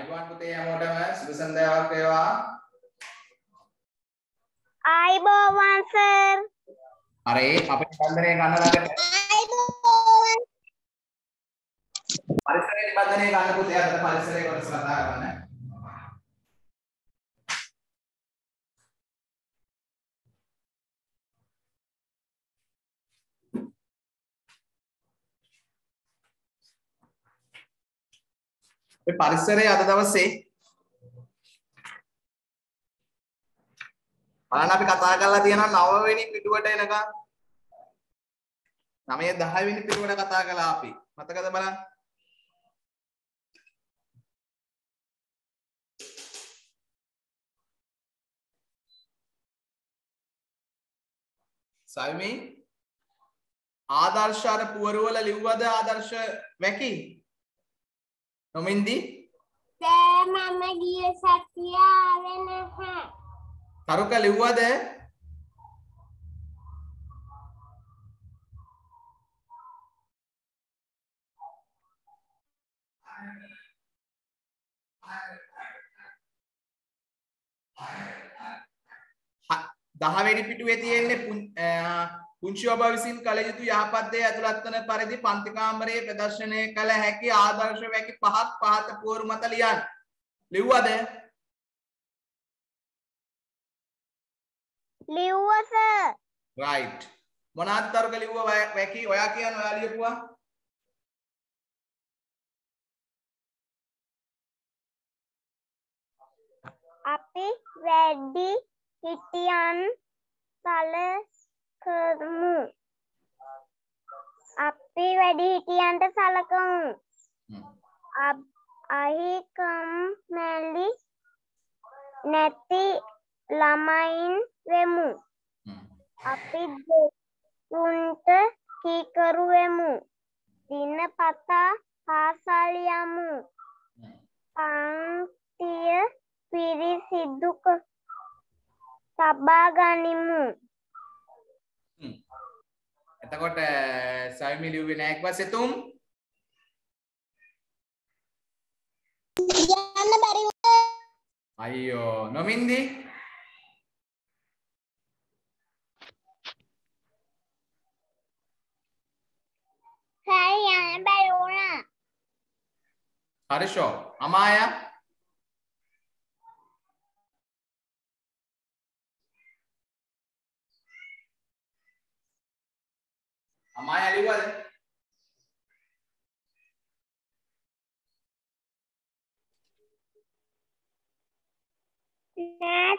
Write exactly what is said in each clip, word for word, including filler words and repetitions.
I want to take a motor, Susan, they are there. I want, sir. Are you up in Pandre? I want. Parisari Pandre, I put there the Parisari or Sata. परिसर आता दवसे බලන්න අපි කතා කරලා තියෙනවා නවය වෙනි පිටුවට එනකම් නවය දහ වෙනි පිටුවට කතා කළා අපි මතකද බලන්න සයිමි ආදර්ශ අර පුවරවල ලිව්වද ආදර්ශ වැකි Nomindi? Sir, mama giya satya avenaha. Taruka liwwada de? දහ වෙනි පිටුවේ තියෙන්නේ පුංචි ඔබ විසින් කල යුතු යහපත් දේ ඇතුළත් වන පරිදි පන්ති කාමරයේ ප්‍රදර්ශනය කළ හැකි ආදර්ශ වැකි පහක් පහත පුවරු මත ලියන්න. ලිව්වද? ලිව්වා සර්. රයිට්. මොනවාද තරුක ලිව්වා වැකි ඔයා කියන ඔයා ලියපුවා? අපි වැඩි හිටියන් සල කරමු අපි වැඩි හිටියන්ට සලකමු අහිකම් මැලි නැති ළමයින් වෙමු අපි දෙතුන්ට කීකරු වෙමු දිනපතා පාසල් යමු පන්තිය පිරිසිදු කර සබා ගනිමු එතකොට සයිමි ලිව්වේ නෑ ඊට පස්සේ තුම් යන්න බැරි වුණා අයියෝ නොමින්දි හරි යන්න බැරි වුණා හරිෂෝ Amaya Amaya liwade na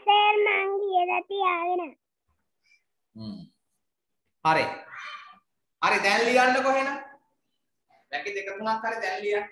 sir man giyada tiyagena hmm hari hari dan liyanna kohena baki deka tunak hari dan liyan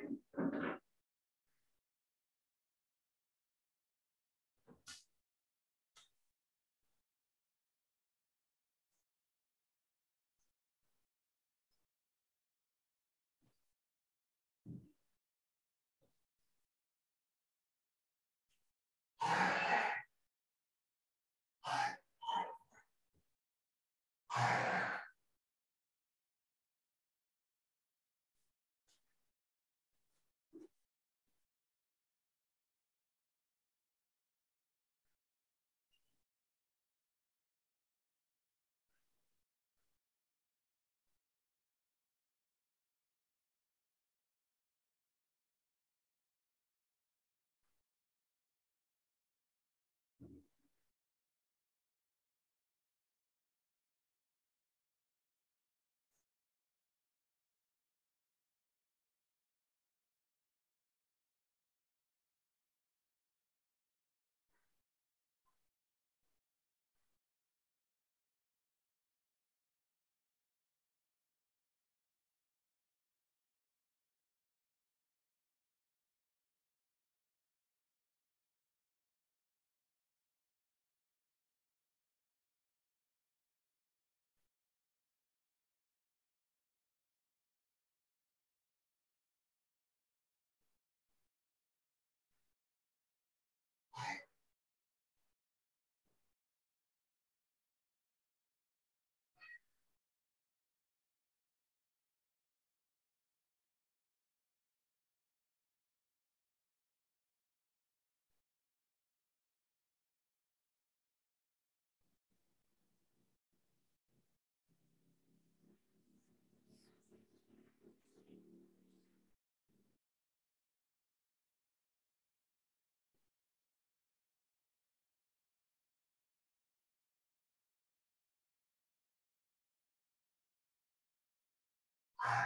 හරි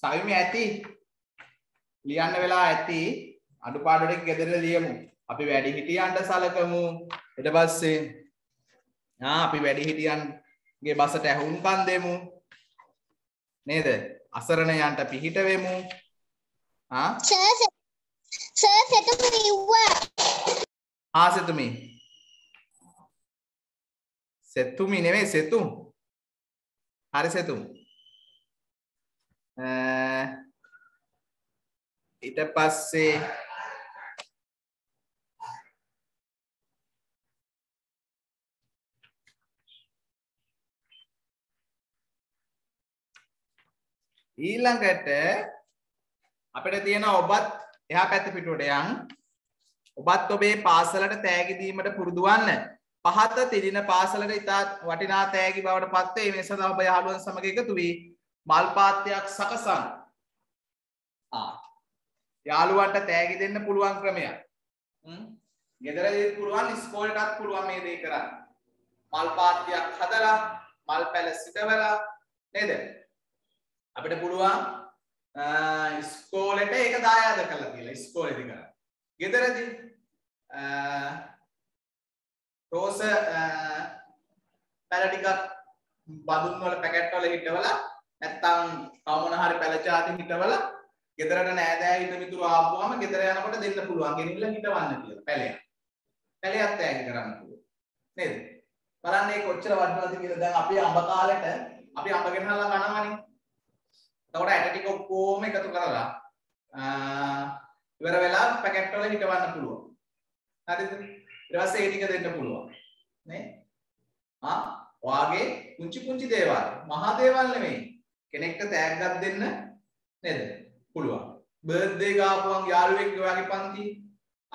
සවිමි ඇති ලියන්න වෙලා ඇති අඩුපාඩු ටික ගෙදරට ලියමු අපි වැඩි හිටියන්ට සලකමු ඊට පස්සේ ආ අපි වැඩි හිටියන්ගේ බසට ඇහුම්කන් දෙමු නේද අසරණයන්ට පිහිට වෙමු ආ සර් සර් සතුමි යුවා ආ සතුමි සතුමි නෙමෙයි සතු හරි සතු Uh, ඊට පස්සේ ඊළඟට අපිට තියෙන ඔබත් එහා පැත්තේ පිටුවට යන් ඔබත් ඔබේ පාසලට තෑගි දීමට පුරුදු වන්න පහත තිරින පාසලට ඉතා වටිනා තෑගි බවට පත් වේ මේ සඳහා ඔබ යාළුවන් සමග එකතු වී මල්පාත්‍යයක් සකසන් යාළුවන්ට තෑගි දෙන්න පුළුවන් ක්‍රමයක් ගෙදරදීත් පුළුවන් ඉස්කෝලේටත් පුළුවන් මේ දේ කරන්න මල්පාත්‍යයක් හදලා මල් පැල සිටවලා නේද අපිට පුළුවන් ඉස්කෝලේට ඒක දායාද කරලා කියලා ඉස්කෝලේදී කරා ගෙදරදී රෝස පැල ටිකක් බඳුන් වල පැකට් වල හිටවලා නැත්තම් තව මොන හරි පැලචාති හිටවල ගෙදරට නෑදෑ හිට මිතුරු ආපුවාම ගෙදර යනකොට දෙන්න පුළුවන් ගෙනිල්ල හිටවන්න කියලා පැලයක් පැලයක් තෑගි කරන්න පුළුවන් නේද බලන්න මේක කොච්චර වටිනවද කියලා දැන් අපි අඹ කාලෙට අපි අඹ ගෙනහලා කනවානේ එතකොට ඇට ටික ඔක්කොම එකතු කරලා ඉවර වෙලා පැකට් වල හිටවන්න පුළුවන් හරිද ඊට පස්සේ ඒ ටික දෙන්න පුළුවන් නේ ආ ඔයාගේ කුංචි කුංචි දේවල් මහා දේවල් නෙමෙයි කෙනෙක්ට තෑග්ගක් දෙන්න නේද පුළුවන් බර්ත්ඩේ ගාපුවන් යාළුවෙක් ඔයාගේ පන්ති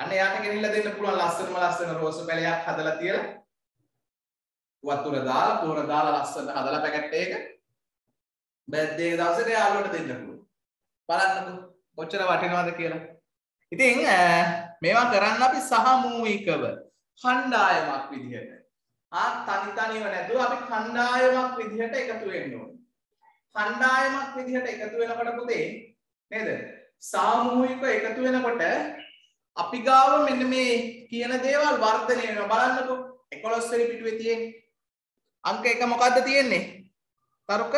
අන්න එයාට ගෙනිලා දෙන්න පුළුවන් ලස්සනම ලස්සන රෝස පැලයක් හදලා තියලා වතුර දාලා පොර දාලා ලස්සන හදලා පැකට් එක බර්ත්ඩේ දවසට යාළුවට දෙන්න පුළුවන් බලන්නකෝ කොච්චර වටිනවද කියලා ඉතින් මේවා කරන්න අපි සහමූලිකව කණ්ඩායමක් විදිහට ආ තනි තනිව නැතුව අපි කණ්ඩායමක් විදිහට එකතු වෙන්න ඕනේ කණ්ඩායමක් විදිහට එකතු වෙනකොට පුතේ නේද සාමූහිකව එකතු වෙනකොට අපි ගාව මෙන්න මේ කියන දේවල් වර්ධනය වෙනවා බලන්නකො එකොළොස් වෙනි පිටුවේ තියෙන්නේ අංක එක මොකද්ද තියෙන්නේ තරුක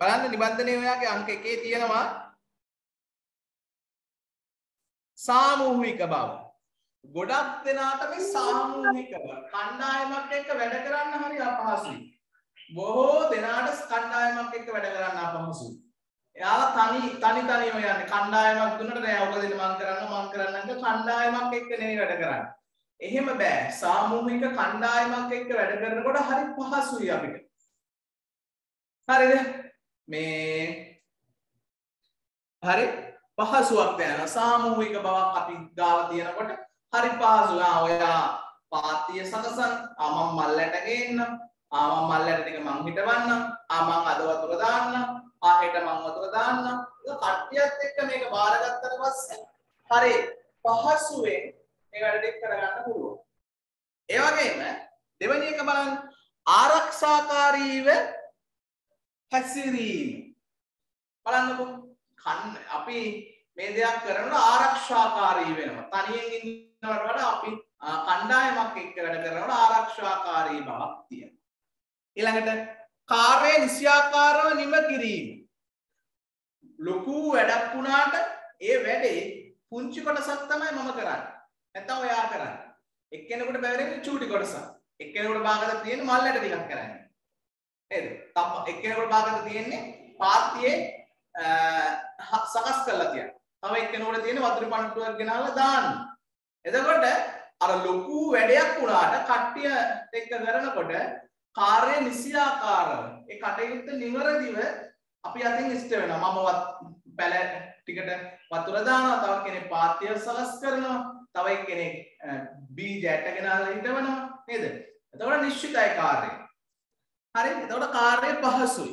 බලන්න නිබන්ධනයේ ඔයාගේ අංක එකේ තියෙනවා සාමූහික බව ගොඩක් දෙනාට මේ සාමූහිකව කණ්ඩායමක් එක්ක වැඩ කරන්න හරි අපහසුයි බොහෝ දෙනාට කණ්ඩායමක් එක්ක වැඩ කරන්න අපහසුයි. එයාලා තනි තනි තනියම යන්නේ කණ්ඩායමක් දුන්නට නෑ ඔක දෙන්න මං කරන්න මං කරන්න නැත්නම් කණ්ඩායමක් එක්ක නෙවෙයි වැඩ කරන්නේ. එහෙම බෑ. සාමූහික කණ්ඩායමක් එක්ක වැඩ කරනකොට හරි පහසුයි අපිට. හරිද? මේ හරි පහසුවක් දැනන සාමූහික බවක් අපි ගාලා තියෙනකොට හරි පහසුයි. ආ ඔයා පාත්‍ය සකසන් ආ මම මල්ලට ගේන්නම්. ආ මම මල්ලට ටික මං හිටවන්න ආ මං අද වතුර දාන්න ආ හෙට මං වතුර දාන්න කට්ටියත් එක්ක මේක බාරගත්තට පස්සේ හරි පහසුවෙන් මේ වැඩ ටික කරගන්න පුළුවන් ඒ වගේම දෙවෙනි එක බලන්න ආරක්ෂාකාරීව හැසිරීම බලන්නකෝ කන්න අපි මේ දේක් කරනකොට ආරක්ෂාකාරී වෙනවා තනියෙන් ඉන්නවට වඩා අපි කණ්ඩායමක් එක්ක වැඩ කරනකොට ආරක්ෂාකාරී බවක් තියෙනවා ඊළඟට කාර්ය නිසියාකාරව නිම කිරීම ලොකු වැඩක් වුණාට ඒ වැඩේ පුංචි කොටසක් තමයි මම කරන්නේ නැත්නම් ඔයා කරන්නේ එක්කෙනෙකුට බැවරෙන්නේ චූටි කොටසක් එක්කෙනෙකුට භාගකට තියෙන මල්ලට ටිකක් කරන්නේ නේද තව එක්කෙනෙකුට භාගකට තියෙන්නේ පාත්තියේ සකස් කරලා තියන තව එක්කෙනෙකුට තියෙන වතුර පණට්ටුවක් ගෙනාලා දාන්න එතකොට අර ලොකු වැඩයක් වුණාට කට්ටිය එක්ක කරනකොට කාර්ය නිසියාකාරව ඒ කටයුත්ත නිවැරදිව අපි අතින් ඉෂ්ට වෙනවා මම වත් පැල ටිකට වතුර දානවා තව කෙනෙක් පාත්‍ය සකස් කරනවා තව කෙනෙක් බීජ ඇටගෙනලා හිටවනවා නේද එතකොට නිශ්චිතයි කාර්යය හරි එතකොට කාර්යය පහසුයි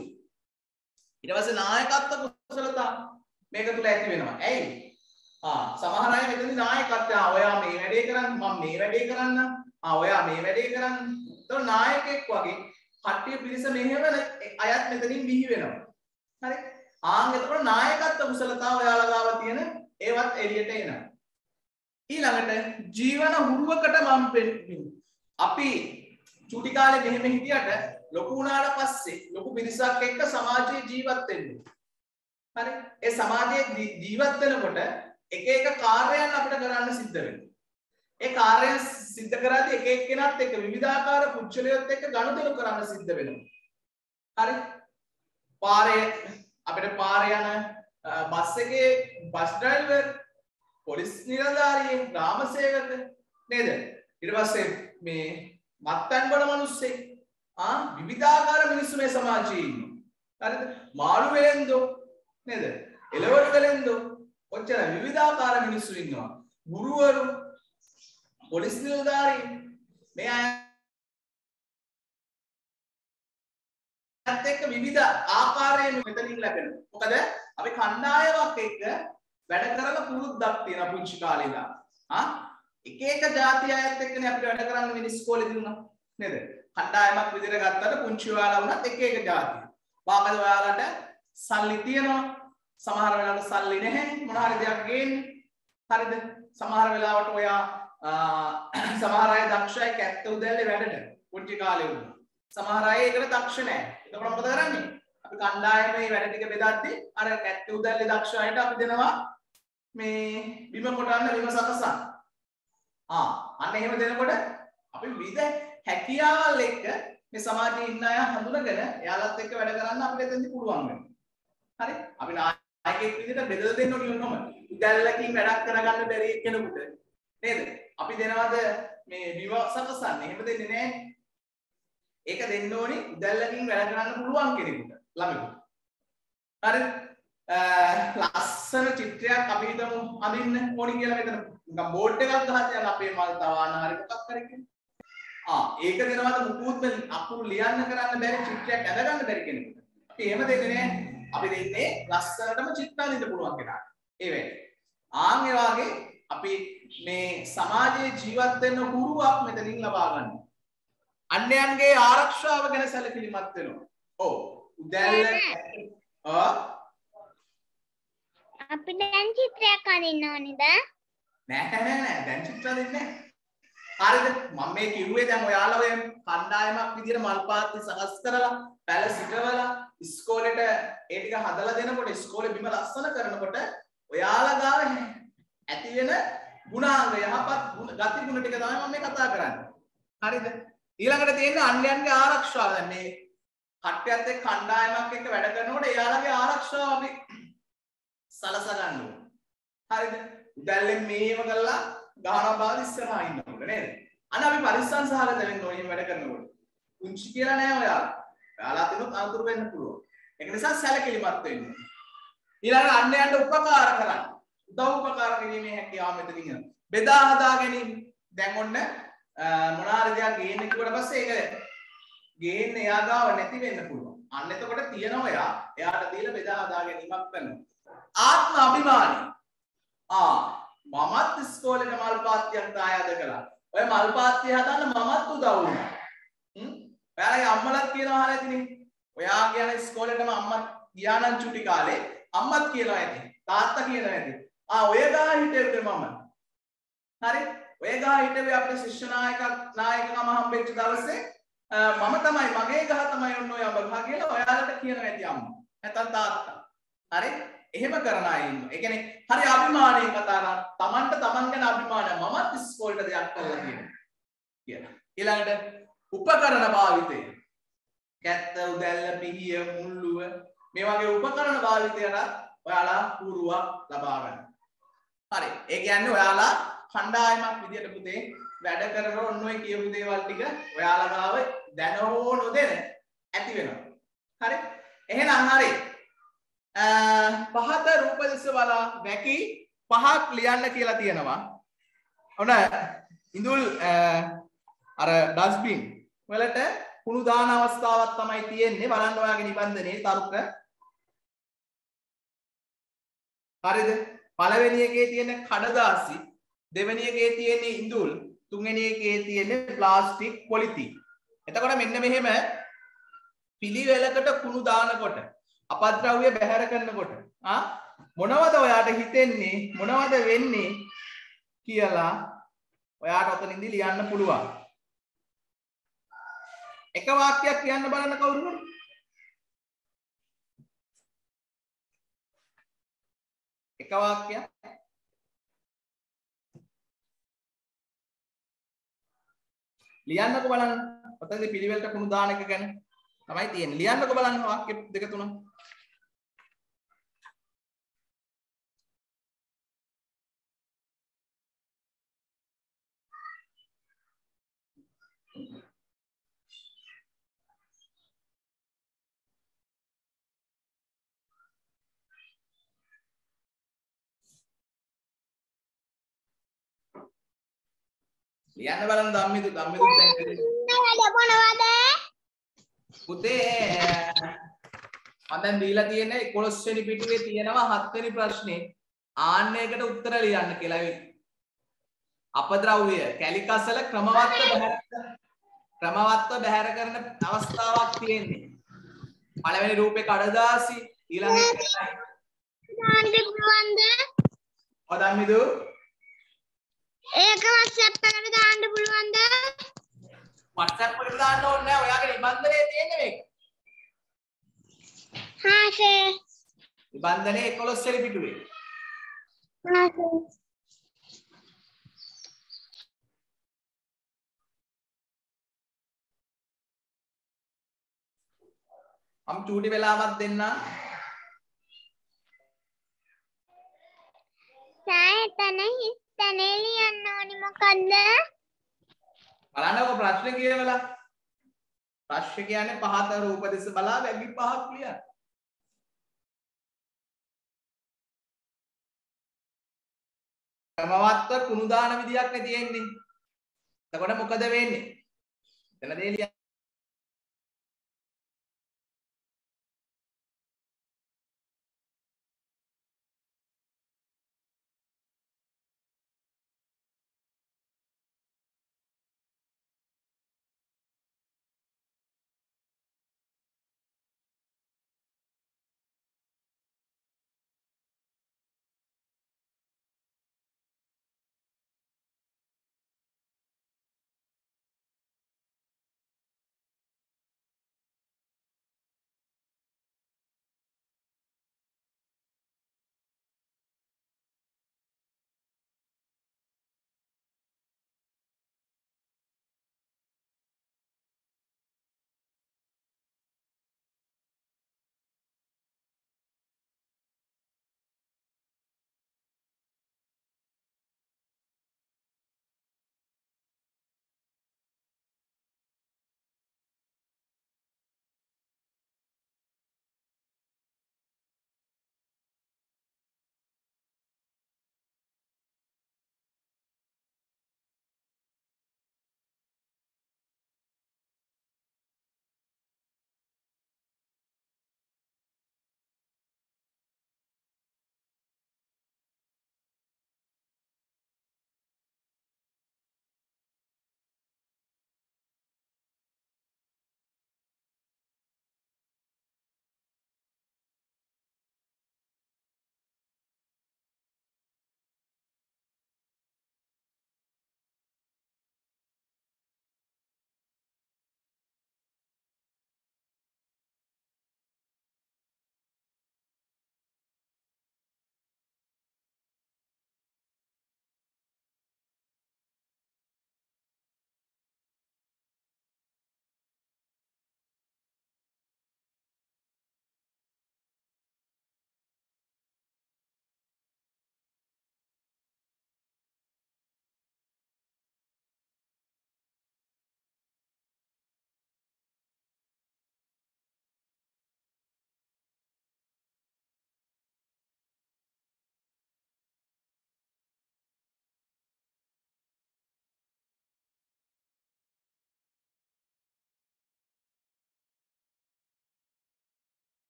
ඊට පස්සේ නායකත්ව කුසලතා මේක තුල ඇති වෙනවා ඇයි ආ සමහර අය මෙතනදී නායකත්වය ඔයා මේ වැඩේ කරන්න මම මේ වැඩේ කරන්න ආ ඔයා මේ වැඩේ කරන්න එතකොට නායකෙක් වගේ කට්ටිය පිළිස මෙහෙවන අයත් මෙතනින් බිහි වෙනවා හරි ආන් එතකොට නායකත්ව කුසලතාව ඔයාලා ගාව තියෙන ඒවත් එළියට එනවා ඊළඟට ජීවන හුරුවකට මම පෙන්නේ අපි චූටි කාලේ මෙහෙම හිටියට ලොකු වුණාට පස්සේ ලොකු පිරිසක් එක්ක සමාජයේ ජීවත් වෙන්න හරි ඒ සමාජයේ ජීවත් වෙනකොට එක එක කාර්යයන් අපිට කරන්න සිද්ධ වෙනවා ඒ කාර්යයන් සිද්ධ කරද්දී එක එක්කෙනාත් එක්ක විවිධාකාර පුච්චලියොත් එක්ක ගනුදෙනු කරන්න සිද්ධ වෙනවා හරි පාරේ අපිට පාරේ යන බස් එකේ බස් ඩ්‍රයිවර් පොලිස් නිලධාරියෙක් ග්‍රාමසේවක නේද ඊට පස්සේ මේ මත්පැන් බොන මිනිස්සෙක් ආ විවිධාකාර මිනිස්සු මේ සමාජයේ ඉන්නවා හරිද මාළු වෙලෙන්දෝ නේද එළවලු වෙලෙන්දෝ ඔච්චර විවිධාකාර මිනිස්සු ඉන්නවා ගුරුවරු පොලිස් නිලධාරියෙක් මේ අය එක්ක විවිධ ආකාරයෙන් මෙතනින් ලැබෙනවා. මොකද අපි කණ්ඩායමක් එක්ක වැඩ කරලා පුරුද්දක් තියෙන පුංචි කාලේ ඉඳන්. ආ එක එක જાති අයත් එක්කනේ අපිට වැඩ කරන්න වෙන්නේ ඉස්කෝලේ දුන්නා නේද? කණ්ඩායමක් විදිහට ගත්තට පුංචි ඔයාලා වුණත් එක එක જાති. වාකද ඔයාලට සල්ලි තියෙනවා. සමහර වෙලාවට සල්ලි නැහැ. මොන හරි දෙයක් ගේන්න. හරිද? සමහර වෙලාවට ඔයා සමහර අය දක්ෂයි කැත්ත උදැල්ලේ වැඩට පුංචි කාලේ වුණා. සමහර අය ඒකට දක්ෂ නැහැ. එතකොට මොකද කරන්නේ? අපි කණ්ඩායමේ වැඩ ටික බෙදද්දී අර කැට්ටි උදැල්ලේ දක්ෂ අයට අපි දෙනවා මේ බිම කොටන්න බිම සකසන්න. ආ අන්න එහෙම දෙනකොට අපි විවිධ හැකියාවල් එක්ක මේ සමාජයේ ඉන්න අය හඳුනගෙන එයාලත් එක්ක වැඩ කරන්න අපිට එතෙන්දී පුළුවන් වෙනවා. හරි? අපි නායකයෙක් විදිහට බෙදලා දෙන්න ඕනේ නම. උදැල්ලකින් වැඩක් කරගන්න බැරි කෙනෙකුට නේද? අපි දෙනවද මේ බිම සකසන්න. එහෙම දෙන්නේ නැහැ. ඒක දෙන්න ඕනේ උදැල්ලකින් වැඩ කරන්න පුළුවන් කෙනෙකුට ළමෙකුට. හරි? ලස්සන චිත්‍රයක් අපි හිතමු අඳින්න ඕනේ කියලා මෙතන නිකන් බෝඩ් එකක් ගහලා යන අපේ මල් තවාන හරි මොකක් හරි කියන්නේ. ආ ඒක දෙනවද මුකුත් මේ අකුරු ලියන්න කරන්න බැරි චිත්‍රයක් අඳ ගන්න බැරි කෙනෙකුට. අපි එහෙම දෙන්නේ නැහැ. අපි දෙන්නේ ලස්සනටම චිත්‍රය අඳින්න පුළුවන් කෙනාට. ඒ වෙන්නේ. ආන් ඒ වගේ අපි මේ සමාජයේ ජීවත් වෙන්න හුරුවක් මෙතනින් ලබා ගන්නවා. අන්‍යයන්ගේ ආරක්ෂාව ගැන සැලකිලිමත් වෙනවා. ඔව්. උදැල්ල ආ අපි දැන් චිත්‍රයක් අඳින්න ඕනේද? නෑ නෑ නෑ දැන් චිත්‍ර අඳින්නේ නෑ. හරිද? මම මේ කිව්වේ දැන් ඔයාලා ඔය කණ්ඩායමක් විදියට මල් පාත්ති සකස් කරලා පැල සිටවලා ඉස්කෝලේට ඒ ටික හදලා දෙනකොට ඉස්කෝලේ බිම ලස්සන කරනකොට ඔයාලා ගාව ඇති වෙන ගුණාංග යහපත් ගති ගුණ ටික තමයි මම මේ කතා කරන්නේ. හරිද? ඊළඟට තියෙන්නේ අන්‍යයන්ගේ ආරක්ෂාව. දැන් මේ කට්ටියත් එක්ක කණ්ඩායමක් එක්ක වැඩ කරනකොට එයාලගේ ආරක්ෂාව අපි සලසා ගන්න ඕනේ. හරිද? උදැල්ලෙන් මේව කරලා ගහන බාල ඉස්සරහා ඉන්නකොට නේද? අන්න අපි පරිස්සම් සහගත වෙන්න ඕනේ වැඩ කරනකොට. කුංචි කියලා නෑ ඔයාලා. ඔයාලා තිබුණත් අඳුර වෙන්න පුළුවන්. ඒක නිසා සැලකිලිමත් වෙන්න. ඊළඟට අන්‍යයන්ට උපකාර කරන්න. උදව් උපකාර කිරීමේ හැකියාව මෙතනින් එනවා. බෙදා හදා ගැනීම. දැන් ඔන්න මොනාරි දෙයක් ගේන්න කිව්වට පස්සේ ඒක ගේන්න එයා ගාව නැති වෙන්න පුළුවන්. අන්න එතකොට තියනවා එයා එයාට දීලා බෙදා හදා ගැනීමක් කරනවා. ආත්ම අභිමානයි. ආ මමත් ඉස්කෝලේ මල් පාත්තියක් දායද කළා. ඔය මල් පාත්තිය හදන්න මමත් උදව් වුණා. හ්ම්. ඔයාලගේ අම්මලත් කියනවා හරියටනේ. ඔයා කියන ඉස්කෝලේටම අම්මත් ගියා නම් චුටි කාලේ අම්මත් කියලා ඇති. තාත්තා කියලා ඇති. ආ ඔය ගා හිටියේ මම. හරි? ඔය ගහ හිටවේ අපේ ශිෂ්‍ය නායක නායකකම හම්බෙච්ච දවසේ මම තමයි මගේ ගහ තමයි ඔන්න ඔය අඹ ගහ කියලා ඔයාලට කියනවා ඇති අම්මා නැත්නම් තාත්තා. හරි? එහෙම කරන අය ඉන්නවා. ඒ කියන්නේ හරි අභිමානයෙන් කතා කරන තමන්ට තමන් ගැන අභිමානය මමත් ඉස්කෝලේට දෙයක් කරලා තියෙනවා කියලා. ඊළඟට උපකරණ භාවිතය. කැත්ත උදැල්ල පිහිය මුල්ලුව මේ වගේ උපකරණ භාවිතයට ඔයාලා පුරුවක් ලබා ගන්න. හරි. ඒ කියන්නේ ඔයාලා කණ්ඩායමක් විදියට පුතේ වැඩ කරන ඔන්න ඔය කියපු දේවල් ටික ඔයාලා ගාව දැන හෝ නොදැන ඇති වෙනවා. හරි? එහෙනම් හරි. පහත රූප දෙස බලා වැකි පහක් ලියන්න කියලා තියෙනවා. ඔන්න ඉඳුල් අර ඩස්බින් වලට කුණු දාන අවස්ථාවක් තමයි තියෙන්නේ. බලන්න ඔයාගේ නිබන්ධනයේ තර්ක. හරිද? පළවෙනි එකේ තියෙන කඩදාසි, දෙවෙනි එකේ තියෙන ඉඳුල්, තුන්වෙනි එකේ තියෙන ප්ලාස්ටික් පොලිතින්. එතකොට මෙන්න මෙහෙම පිළිවෙලකට කුණු දානකොට අපද්‍රව්‍ය බැහැර කරනකොට ආ මොනවද ඔයාට හිතෙන්නේ, මොනවද වෙන්නේ කියලා ඔයාට ඔතනින්දී ලියන්න පුළුවන්. එක වාක්‍යයක් කියන්න බලන්න කවුරුද? එක වාක්‍යයක් ලියන්නකෝ බලන්න. ඔතනදී පිළිවෙලට කුණු දාන එක ගැන තමයි තියෙන්නේ. ලියන්නකෝ බලන්න වාක්‍ය දෙක තුන. ලියන්න බලන්න ධම්මිදු ධම්මිදු දැන් මොනවද පුතේ මම දැන් දීලා තියෙන එකොළොස් වෙනි පිටුවේ තියෙනවා හත් වෙනි ප්‍රශ්නේ ආන්නයකට උත්තර ලියන්න කියලා. ඒ අපද්‍රව්‍ය කැලිකසල ක්‍රමවත්ව බහැර ක්‍රමවත්ව බහැර කරන අවස්ථාවක් තියෙන්නේ. පළවෙනි රූපේ කඩදාසි ඊළඟ එකයි ධම්මිදු ගුණවන්ද ඔය ධම්මිදු ඒක WhatsApp එකට දාන්න පුළුවන්ද? WhatsApp එකට දාන්න ඕනේ නැහැ. ඔයාගේ නිබන්ධනයේ තියෙන්නේ මේක. හා සර්. නිබන්ධනයේ එකොළොස් වෙනි පිටුවේ. හා සර්. අම් චූටි වෙලාවක් දෙන්න. සායතනෙහි තනේ ලියන්න ඕනි මොකද්ද? බලන්නකො ප්‍රශ්නේ කියවලා. ප්‍රශ්නේ කියන්නේ පහත රූප දෙස බලා වැකි පහක් ලියන්න. ක්‍රමවත්ව කුණු දාන විදියක් නේ තියෙන්නේ. එතකොට මොකද වෙන්නේ? එතන දේ ලියන්න.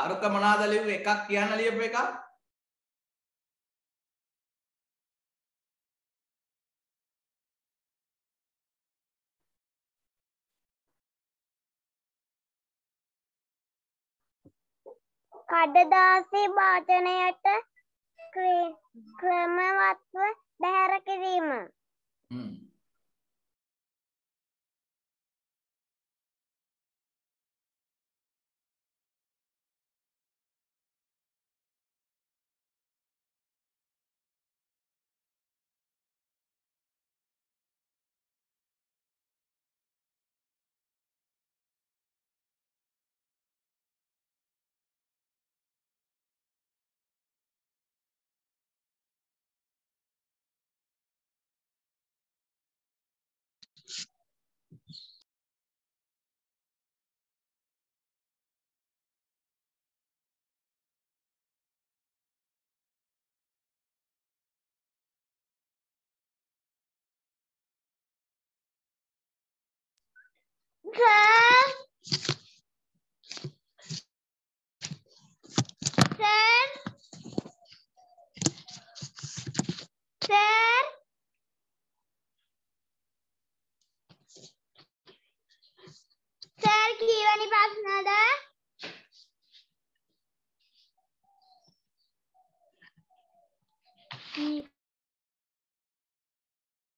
තර්ක මනාද ලියුව එකක් කියන්න ලියපු එකක් කඩදාසි වාචනයට ක්‍රමවත්ව බැහැර කිරීම. Sir, sir, sir, sir, kiyawani prashnada?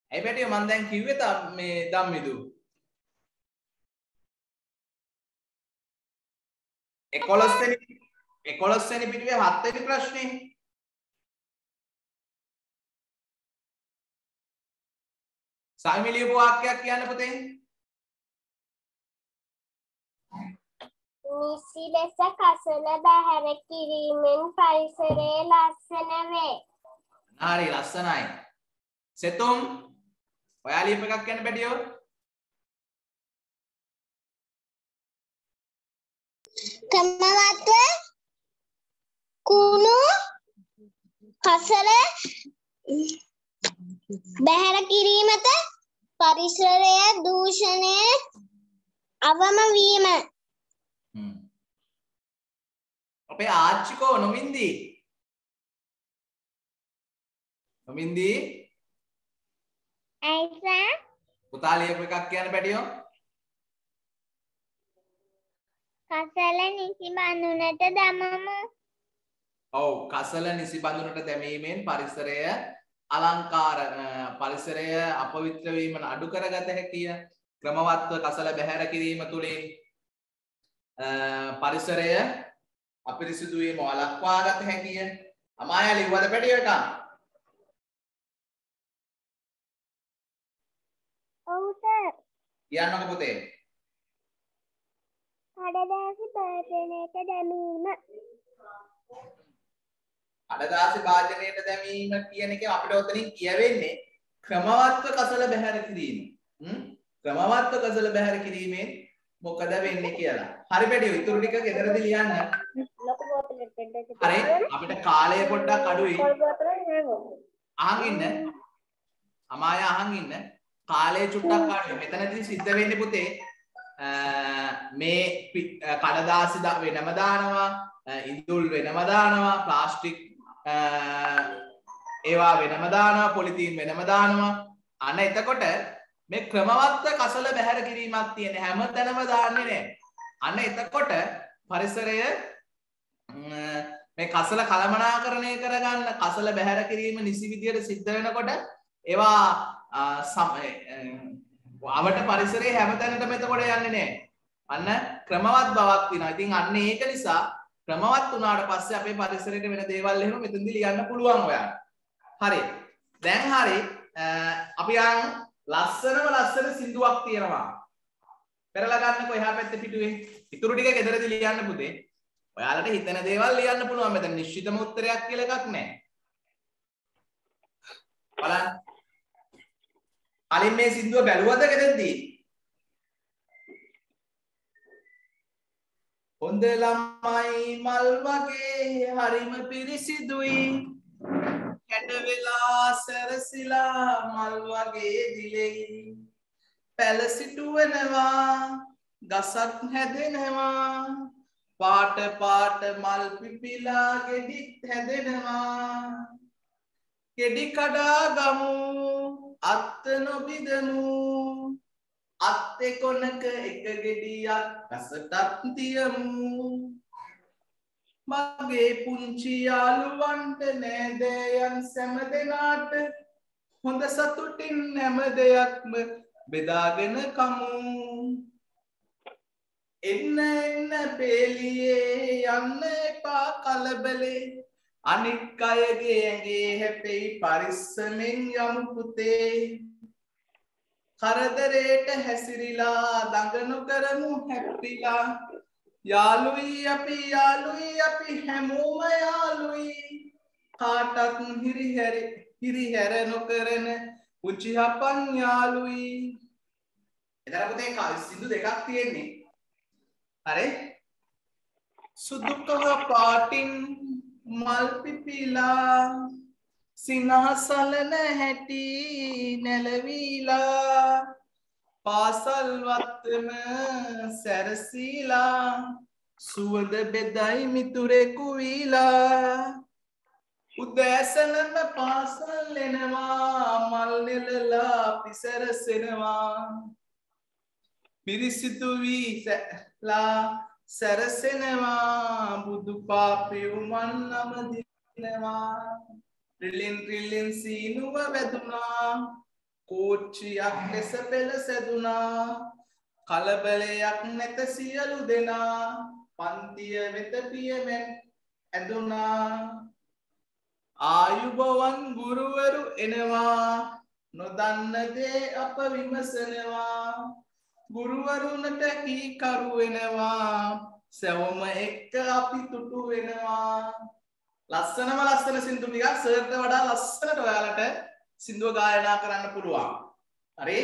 Hey, beti man dan kiyuwe ta me dammidu. එකොළොස් වෙනි එකොළොස් වෙනි පිටුවේ හත් වෙනි ප්‍රශ්නේ සාමිලිය වාක්‍යයක් කියන්න පුතේ නිසි ලෙස කසල බහැර කිරීමෙන් පරිසරය ලස්සන වේ. හරි ලස්සනයි. සෙතුම් ඔයා ලියප එකක් කියන්න බැටියෝ. ක්‍රමවත්ව කුණු කසල බැහැර කිරීමට පරිසරය දූෂණය අවම වීම. අපේ ආච්චිකෝ නොමින්දී නොමින්දී අයිසා පුතා ලියපු එකක් කියන්න බැටියෝ. කසල නිසි බඳුනට දැමමු. ඔව් කසල නිසි බඳුනට දැමීමෙන් පරිසරය අලංකාර පරිසරය අපවිත්‍ර වීම අඩු කරගත හැකිය. ක්‍රමවත්ව කසල බැහැර කිරීම තුළින් පරිසරය අපිරිසිදු වීම වළක්වා ගත හැකිය. අමායා ලිව්වද පැටියට? ඔව් සර්. කියන්නකෝ පුතේ. කඩදාසි වාචනයට දැමීම කඩදාසි වාචනයට දැමීම කියන එක අපිට උතනින් කියවෙන්නේ ක්‍රමවත්ව කසල බැහැර කිරීම. හ්ම් ක්‍රමවත්ව කසල බැහැර කිරීමෙන් මොකද වෙන්නේ කියලා. හරි බැඩියෝ ඉතුරු ටික ගෙදරදී ලියන්න. හරි අපිට කාලය පොඩ්ඩක් අඩුයි. අහන් ඉන්න. අමාය අහන් ඉන්න. කාලය චුට්ටක් අඩුයි. මෙතනදී සිද්ධ වෙන්නේ පුතේ මේ කඩදාසි වෙනම දානවා, ඉඳුල් වෙනම දානවා, ප්ලාස්ටික් ඒවා වෙනම දානවා, පොලිතීන් වෙනම දානවා. අන්න එතකොට මේ ක්‍රමවත්ව කසල බැහැර කිරීමක් තියෙන හැමතැනම දාන්නේ නැහැ. අන්න එතකොට පරිසරය මේ කසල කළමනාකරණය කරගන්න කසල බැහැර කිරීම නිසි විදියට සිද්ධ වෙනකොට ඒවා අපට පරිසරයේ හැමතැනටම එතකොට යන්නේ නැහැ. අන්න ක්‍රමවත් බවක් තියෙනවා. ඉතින් අන්න ඒක නිසා ක්‍රමවත් වුණාට පස්සේ අපේ පරිසරයට වෙන දේවල් එහෙම මෙතනදී ලියන්න පුළුවන් ඔයාලට. හරි. දැන් හරි අපි යන් ලස්සනම ලස්සන සින්දුවක් තියෙනවා. පෙරලා ගන්නකො එහා පැත්තේ පිටුවේ. ඉතුරු ටික ගෙදරදී ලියන්න පුතේ. ඔයාලට හිතන දේවල් ලියන්න පුළුවන්. මෙතන නිශ්චිතම උත්තරයක් කියලා එකක් නැහැ. බලන්න කලින් මේ සින්දුව බැලුවද ගෙදෙද්දී? හොඳ ළමයි මල් වගේ හරිම පිරිසිදුයි, කැට වෙලා සැරසිලා මල් වගේ දිලෙයි, පැල සිටුවනවා ගසක් හැදෙනවා, පාට පාට මල් පිපිලා ගෙඩි හැදෙනවා ගෙඩි කඩා ගමු අත් නොබිදමු අත් එකොණක එක ගෙඩියක් රසටත් තියමු මගේ පුංචි යාළුවන්ට නෑදෑයන් සැමදෙනාට හොඳ සතුටින් හැම දෙයක්ම බෙදාගෙන කමු එන්න එන්න පෙළියේ යන්න එපා කලබලේ අනික් අයගේ ඇඟේ හැපෙයි පරිස්සමෙන් යමු පුතේ කරදරේට හැසිරිලා දඟ නොකරමු හැප්පිලා යාළුයි අපි යාළුයි අපි හැමෝම යාළුයි කාටත් හිරිහැර හිරිහැර නොකරන පුංචි හපන් යාළුයි එතන පුතේ සින්දු දෙකක් තියෙන්නේ හරි සුදු කහ පාටින් මල් පිපිලා සිනහසලන හැටි නැලවිලා පාසල් වත්තම සැරසීලා සුවඳ බෙදයි මිතුරෙකු වීලා උදෑසනම පාසල් එනවා මල් නෙලලා අපි සැරසෙනවා පිරිසිදු වීලා සැරසෙනවා බුදු පාපියු මන් නම දිනවා රිලින් රිලින් සීනුව වැදුනා කෝච්චියක් ලෙස පෙළ සැදුනා කලබලයක් නැත සියලු දෙනා පන්තිය වෙත පියමෙන් ඇදුනා ආයුබෝවන් ගුරුවරු එනවා නොදන්න දේ අප විමසනවා ගුරුවරුන්ට කීකරු වෙනවා සැවොම එක්ක අපි තුටු වෙනවා ලස්සනම ලස්සන සින්දු ටිකක් සර්ට වඩා ලස්සනට ඔයාලට සින්දුව ගායනා කරන්න පුළුවන්. හරි?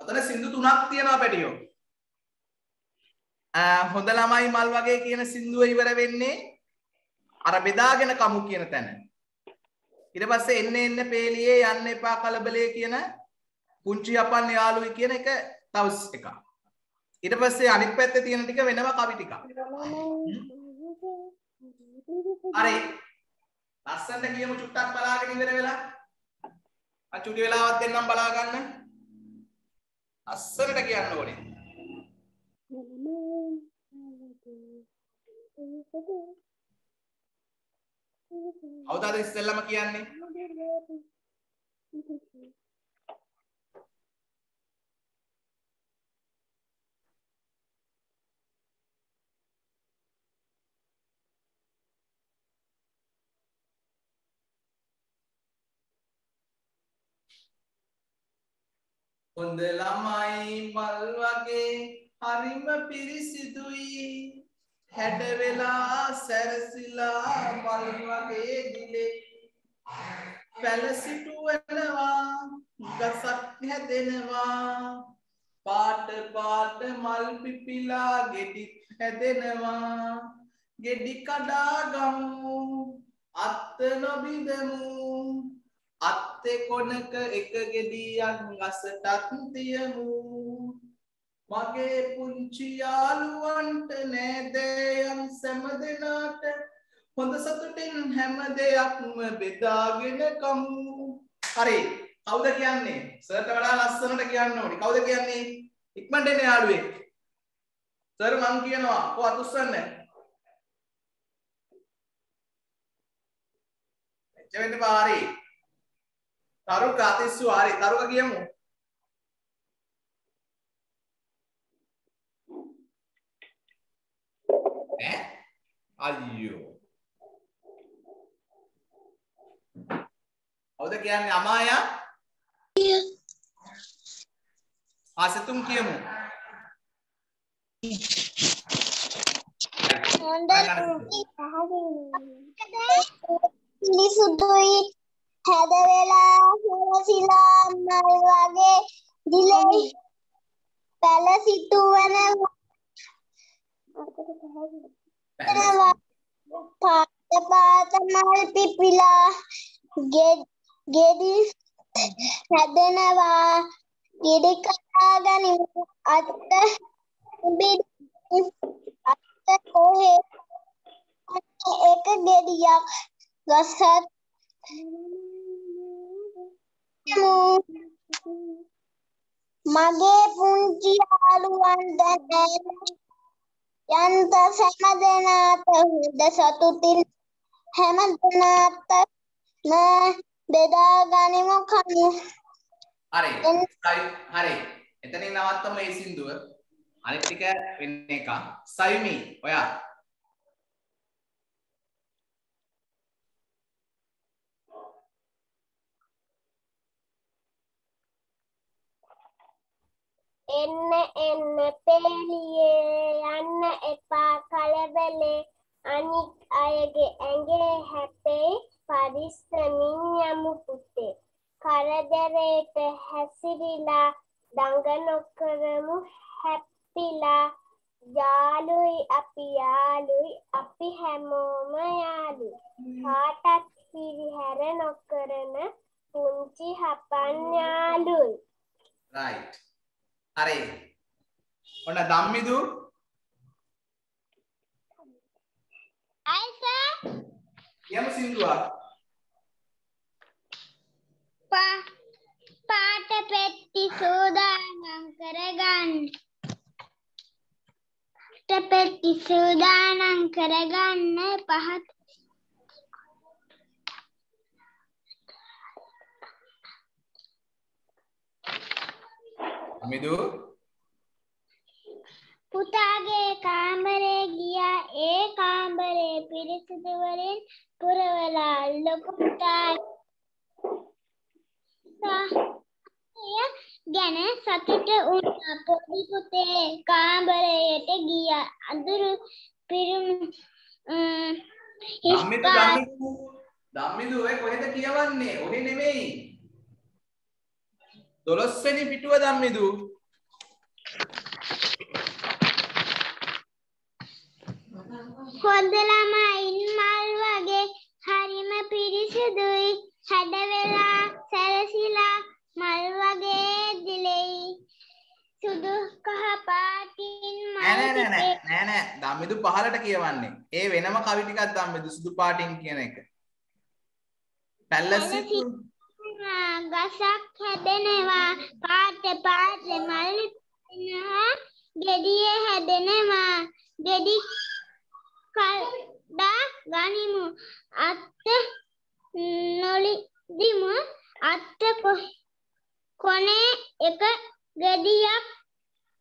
අතන සින්දු තුනක් තියෙනවා පැටියෝ. ආ හොඳ ළමයි මල් වගේ කියන සින්දුව ඉවර වෙන්නේ අර බෙදාගෙන කමු කියන තැන. ඊට පස්සේ එන්න එන්න පේලියේ යන්න එපා කලබලේ කියන කුංචි අපන් යාළුයි කියන එක තව එකක්. ඊට පස්සේ අනිත් පැත්තේ තියෙන ටික වෙනම කවි ටිකක්. හරි. ලස්සනට කියමු චුට්ටක් බලාගෙන ඉවර වෙලා අචුටි වෙලාවත් දෙන්නම් බලා ගන්න. අස්සරට කියන්න ඕනේ. අවදාද ඉස්සෙල්ලම කියන්නේ. හොඳ ළමයි මල් වගේ හරිම පිරිසිදුයි හැඩ වෙලා සැරසිලා මල් වගේ දිලේ පැලසිටුවනවා ගසක් හැදෙනවා පාට පාට මල් පිපිලා ගෙඩි හැදෙනවා ගෙඩි කඩා ගමු අත් නොබිදමු අත් කොණක එක ගෙඩියක් රසටත් තියමු මගේ පුංචි යාළුවන්ට නෑදෑයන් සැමදෙනාට හොඳ සතුටින් හැම දෙයක්ම බෙදාගෙන කමු හරි කවුද කියන්නේ සර්ට වඩා ලස්සනට කියන්න ඕනේ කවුද කියන්නේ ඉක්මනට එන යාළුවෙක් සර් මං කියනවා කො අතුස්සන්න එච්චෙන්න බාරි Taruh kata isu hari, taruh ke giamu. Eh, ayo. Auda kiam ama ya? Iya. Asetum kiamu. Onda tuki tahu. Ini sudah හැදවෙලා හොරසිලා මල් වගේ දිලේ පැලසිටුවන පාට පාට මල් පිපිලා ගෙඩි හැදෙනවා ගෙඩි කඩා ගනිමු අත් एक गेरिया गसत mage punci haluan dan yang tersemadinata huda satu tin hemadinata na beda ganimu kami hari hari etening nawattama e sinduwa anith tika wenna eka sayumi oya enne enne peliye yanna epa kalebele anik ayage enge happe paristramin yamu putte karaderete hasirila danganokaramu happila yalui api yalui api hemoma yalu haatat pirihara nokarana punchi hapan yalui right. හරි. ඔන්න ධම්මිදු. අය sir. යම සින්දුවා. පා පාට පෙට්ටි සූදානම් කරගන්න. පාට පෙට්ටි සූදානම් කරගන්න පහත් මිදු පුතාගේ කාමරේ ගියා ඒ කාමරේ පිරිසිදු වලින් පුරවලා ලොකු පුතා සාය ගැන සතුට වුණා පොඩි පුතේ කාමරයට ගියා අඳුරු පිරුම් ධම්මිදු ධම්මිදු ධම්මිදු ඔය කොහෙද කියවන්නේ ඔහෙ නෙමෙයි දොළොස් වෙනි පිටුව ධම්මිදු හොඳ ළමයින් මල් වගේ හරිම පිරිසිදුයි හැඩ වෙලා සැරසිලා මල් වගේ දිලෙයි සුදු කහ පාටින් මල් නෑ නෑ නෑ නෑ ධම්මිදු පහලට කියවන්නේ ඒ වෙනම කවි ටිකක් ධම්මිදු සුදු පාටින් කියන එක පැලසි ගසක් හැදෙනවා පාට පාට මල් වෙනවා ගෙඩිය හැදෙනවා ගෙඩි කඩා ගනිමු අත් නොලිදිමු අත් කොනේ එක ගෙඩියක්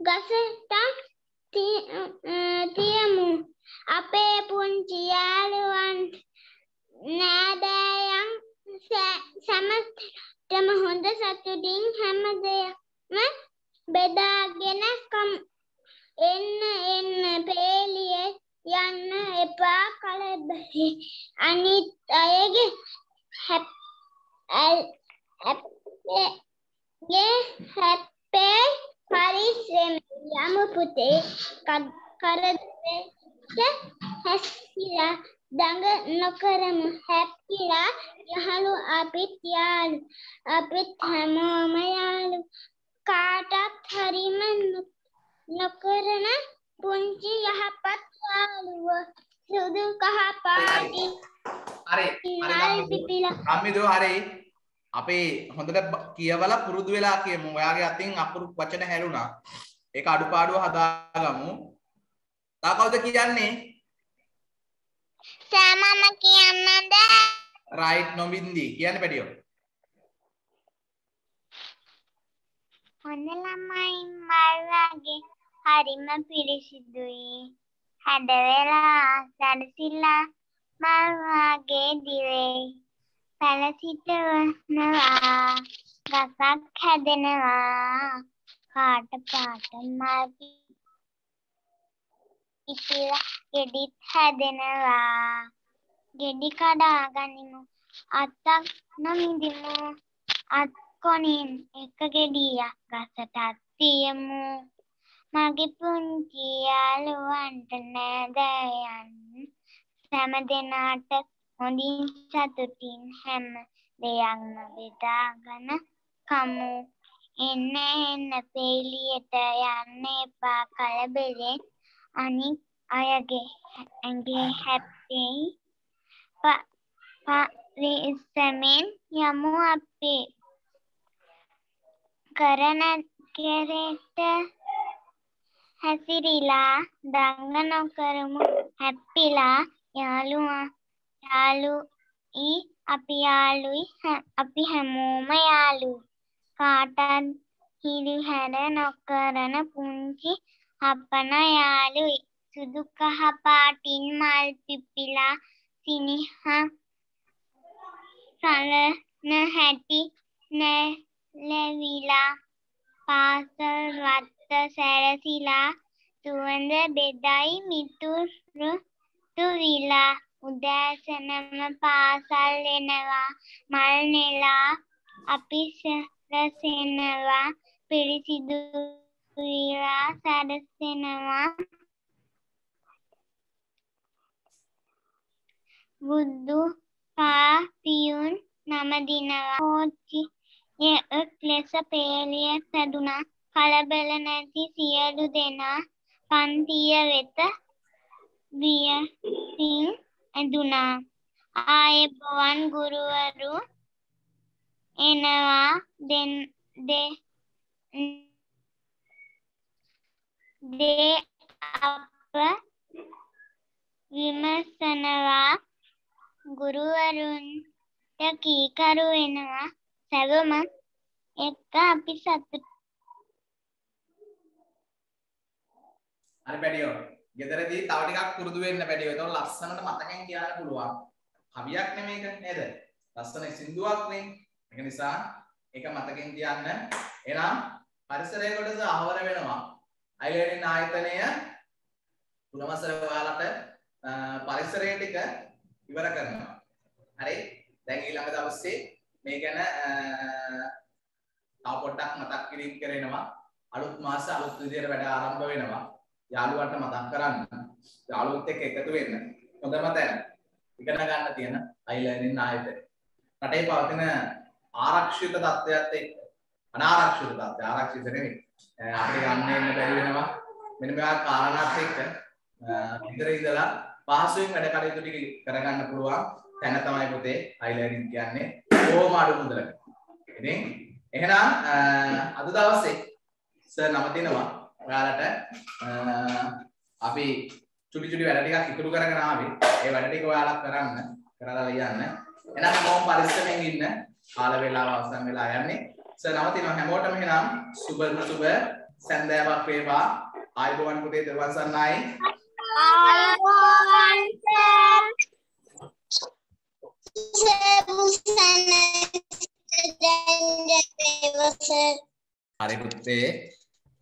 ගසට තියමු අපේ පුංචි යාළුවන් නෑදෑයන් සමතම හොඳ සතුටින් හැම දෙයක්ම බෙදාගෙන එන්න එන්න පෙළියේ යන්න එපා කලබලයි අනිත් අයගේ හැප්පේ හැප්පේ පරිස්සම් යමු පුතේ කරදරට හැසිරලා දඟ නොකරමු හැප්පිලා යහළු අපිත් යාළු අපිත් හැමෝම යාළු කාටත් හරිම නොකරන පුංචි යහපත් යාළුව සුදු කහ පාටි හරි අම්මිදෝ හරි අපි හොඳට කියවලා පුරුදු වෙලා කියමු ඔයාගේ අතින් අකුරු වචන හැරුණා ඒක අඩුපාඩුව හදාගමු තා කවුද කියන්නේ Sama kiannada right nomindi kiyanne pediyo honna lamai malwage harima pirisidui hada vela sanisilla malwage dire palasita nawa gasak hadenawa kaata paata magi ඉතිලා ගෙඩිත් හැදෙනවා ගෙඩි කඩා ගනිමු අත්තක් නොමිදිමු අත් කොනින් එක ගෙඩියක් ගසටත් තියමු මගේ පුංචි යාළුවන්ට නෑදෑයන් සෑම දෙනාට හොඳින් සතුටින් හැම දෙයක්ම බෙදාගෙන කමු එන්න එන්න පෙළියට යන්න එපා කලබලෙන් අනිත් ayah ge angge happy pak pak li semen yamu api karena kereta hasirila dangan okarumu happy la yalu yalu i api yalu api hemuma yalu katan hiri haran okarana punci hapana yalu sudukaha patin mal pipila siniha sala na hati na levila pasal ratta sarasila tuanda bedai mitur tu vila udasanama pasal lenawa mal nela apis rasenawa pirisidu vila sarasenawa Buddhu pa piyun nama dinawa hoci ye ek lesa peliya saduna kalabala nathi siyalu dena pantiya weta viya sin aduna aaye pawan guruwaru enawa den de de appa vimasanawa Guru Arun taki karu enawa sagama ekka api sattu Ari pediyo gederedi thaw tikak kurudu wenna pediyo eton lassanata mataken kiyanna puluwa kawiyak ne meka neda lassana sinduwak ne eka nisa eka mataken kiyanna ena parisaraya kolata ahawara wenawa ayyenin aayatanaya tunawasara walata parisaraya tika ඉවර කරනවා. හරි. දැන් ඊළඟ දවසේ මේ ගැන තව පොඩ්ඩක් මතක් කිරීම කරනවා. අලුත් මාස අලුත් විදියට වැඩ ආරම්භ වෙනවා. යාළුවන්ට මතක් කරන්න. යාළුවොත් එක්ක එකතු වෙන්න. හොඳම තැන. ඉගෙන ගන්න තියෙන අයිලෑන්ඩින් ආයතන. රටේ පවතින ආරක්ෂිත තත්ත්වයත් එක්ක අනාරක්ෂිත තත්ත්වය ආරක්ෂිත නෙමෙයි. අපිට ගන්න එන්න බැරි වෙනවා. මෙන්න මේවා කාරණාත් එක්ක ඉඳලා ඉඳලා පහසුවෙන් වැඩ කටයුතු ටික කරගන්න පුළුවන් තැන තමයි පුතේ අයිලෑන්ඩින් කියන්නේ කොහොම අඩු මුදලකට. ඉතින් එහෙනම් අද දවසේ සර් නම දෙනවා ඔයාලට අපි චුටි චුටි වැඩ ටිකක් ඉතුරු කරගෙන ආවේ. ඒ වැඩ ටික ඔයාලා කරන්න කරලා ලියන්න. එහෙනම් කොහොම පරිස්සමෙන් ඉන්න කාල වේලාව අවසන් වෙලා යන්නේ. සර් නම දෙනවා හැමෝටම. එහෙනම් සුබ සුබ සන්දෑවක් වේවා. ආයුබෝවන් පුතේ දරුවන් සන්නයි. ආයුබෝවන් සර් සබුසන දෙන්න දෙවසර් හරි පුතේ